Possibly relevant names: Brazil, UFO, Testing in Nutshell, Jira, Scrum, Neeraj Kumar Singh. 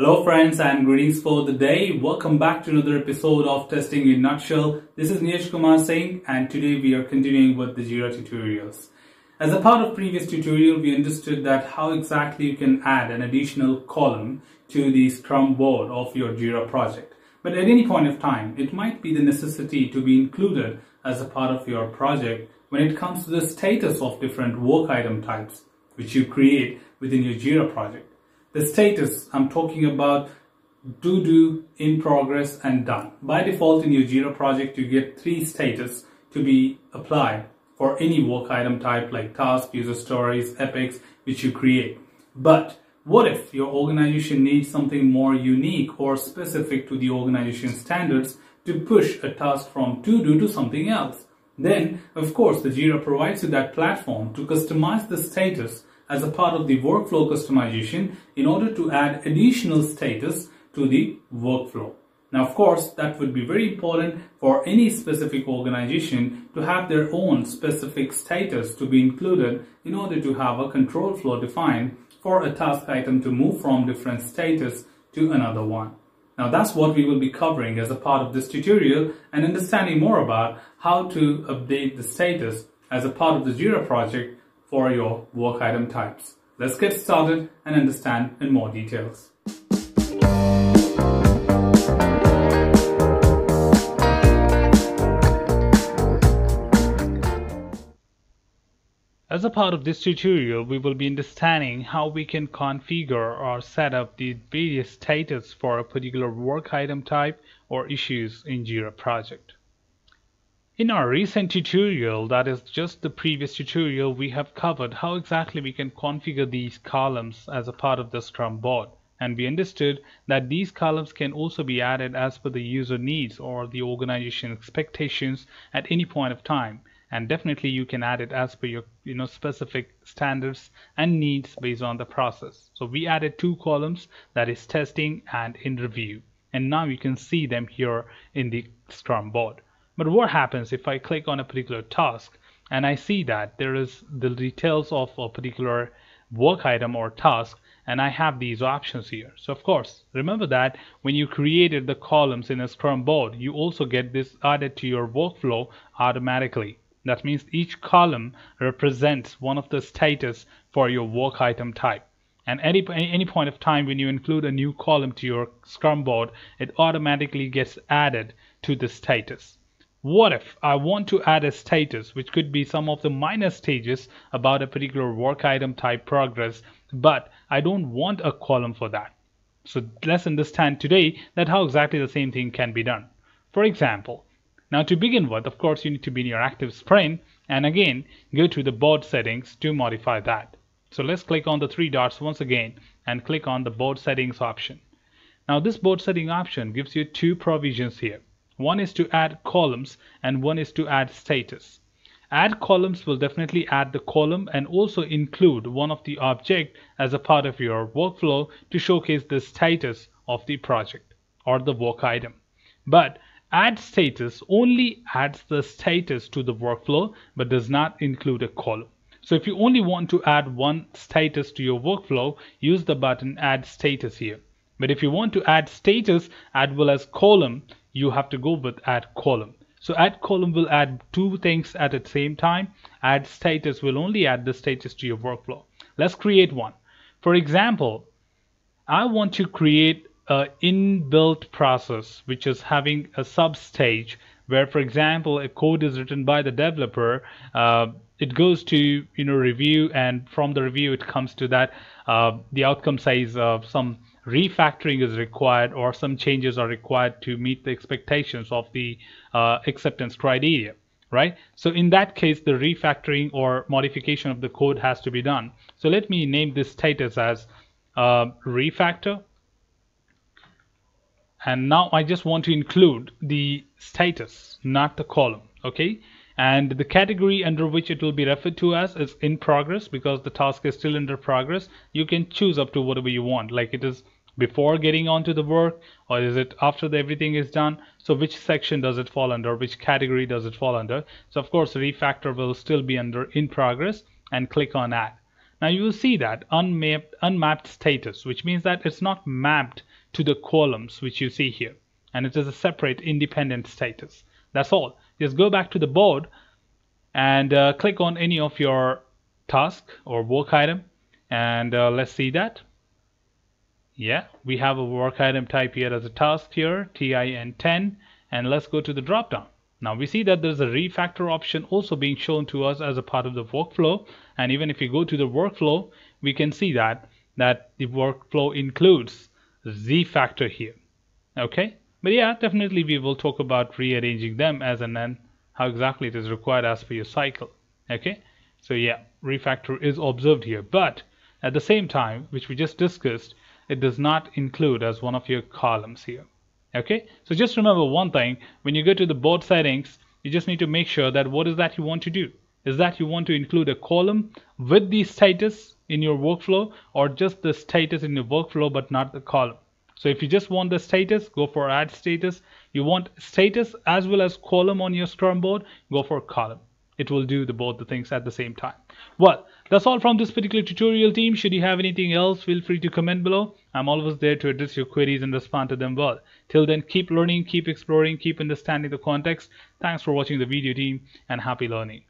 Hello friends and greetings for the day. Welcome back to another episode of Testing in Nutshell. This is Neeraj Kumar Singh and today we are continuing with the Jira tutorials. As a part of previous tutorial, we understood that how exactly you can add an additional column to the Scrum board of your Jira project. But at any point of time, it might be the necessity to be included as a part of your project when it comes to the status of different work item types which you create within your Jira project. The status, I'm talking about to-do, in progress and done. By default in your Jira project, you get three status to be applied for any work item type like task, user stories, epics, which you create. But what if your organization needs something more unique or specific to the organization standards to push a task from to-do to something else? Then, of course, the Jira provides you that platform to customize the status as a part of the workflow customization in order to add additional status to the workflow. Now, of course, that would be very important for any specific organization to have their own specific status to be included in order to have a control flow defined for a task item to move from different status to another one. Now, that's what we will be covering as a part of this tutorial and understanding more about how to update the status as a part of the Jira project for your work item types. Let's get started and understand in more details. As a part of this tutorial, we will be understanding how we can configure or set up the various status for a particular work item type or issues in Jira project. In our recent tutorial, that is just the previous tutorial, we have covered how exactly we can configure these columns as a part of the Scrum board, and we understood that these columns can also be added as per the user needs or the organization expectations at any point of time, and definitely you can add it as per your specific standards and needs based on the process. So we added two columns, that is testing and in review, and now you can see them here in the Scrum board. But what happens if I click on a particular task and I see that there is the details of a particular work item or task, and I have these options here? So of course, remember that when you created the columns in a Scrum board, you also get this added to your workflow automatically. That means each column represents one of the status for your work item type. And at any point of time when you include a new column to your Scrum board, it automatically gets added to the status. What if I want to add a status which could be some of the minor stages about a particular work item type progress, but I don't want a column for that? So let's understand today that how exactly the same thing can be done. For example, now to begin with, of course, you need to be in your active sprint and again go to the board settings to modify that. So let's click on the three dots once again and click on the board settings option. Now this board setting option gives you two provisions here. One is to add columns and one is to add status. Add columns will definitely add the column and also include one of the object as a part of your workflow to showcase the status of the project or the work item. But add status only adds the status to the workflow but does not include a column. So if you only want to add one status to your workflow, use the button add status here. But if you want to add status as well as column, you have to go with add column. So add column will add two things at the same time. Add status will only add the status to your workflow. Let's create one. For example, I want to create an inbuilt process which is having a sub stage where, for example, a code is written by the developer. It goes to review, and from the review it comes to that the outcome says some refactoring is required or some changes are required to meet the expectations of the acceptance criteria, right? So in that case, the refactoring or modification of the code has to be done. So let me name this status as refactor. And now I just want to include the status, not the column, okay? And the category under which it will be referred to as is in progress because the task is still under progress. You can choose up to whatever you want, like it is before getting on to the work, or is it after everything is done? So which section does it fall under? Which category does it fall under? So of course, refactor will still be under in progress and click on add. Now you will see that unmapped status, which means that it's not mapped to the columns which you see here, and it is a separate independent status. That's all. Just go back to the board and click on any of your task or work item, and let's see that. Yeah, we have a work item type here as a task here, TIN10, and let's go to the drop down. Now we see that there's a refactor option also being shown to us as a part of the workflow, and even if you go to the workflow, we can see that the workflow includes Z factor here. Okay, but yeah, definitely we will talk about rearranging them as and then how exactly it is required as per your cycle. Okay, so yeah, refactor is observed here, but at the same time, which we just discussed, it does not include as one of your columns here. Okay, so just remember one thing: when you go to the board settings, you just need to make sure that what is that you want to do. Is that you want to include a column with the status in your workflow, or just the status in your workflow but not the column? So if you just want the status, go for add status. You want status as well as column on your Scrum board, go for column. It will do both the things at the same time. Well, that's all from this particular tutorial, team. Should you have anything else, feel free to comment below. I'm always there to address your queries and respond to them well. Till then, keep learning, keep exploring, keep understanding the context. Thanks for watching the video, team, and happy learning.